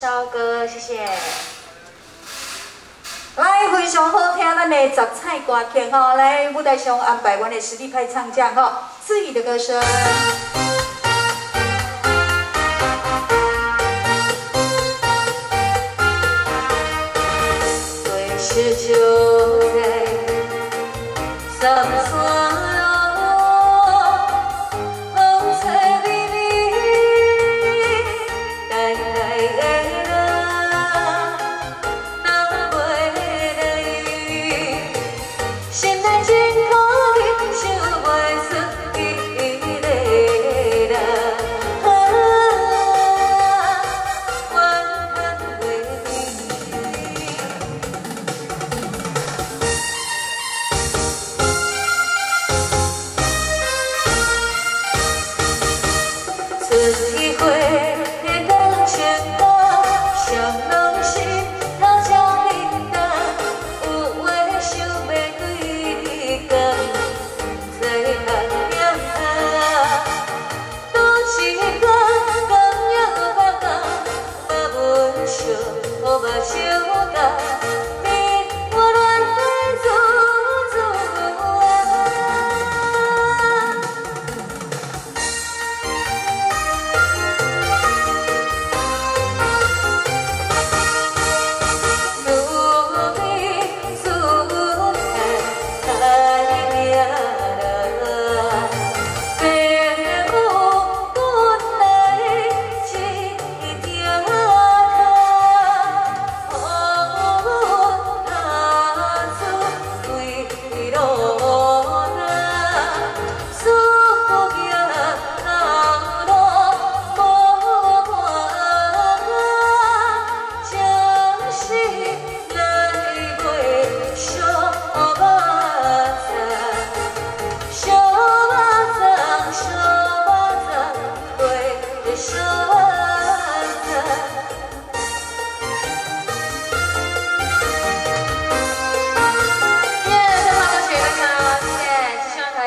肖哥，谢谢。来，非常好听咱的杂菜歌曲吼，来舞台上安排阮的实力派唱将吼，自己的歌声。 是旧人，怎说我红尘里里，代代的人，难袂离。心内真苦，忍受袂出伊个人，啊，怨恨袂离。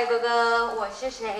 哥哥，我是谁？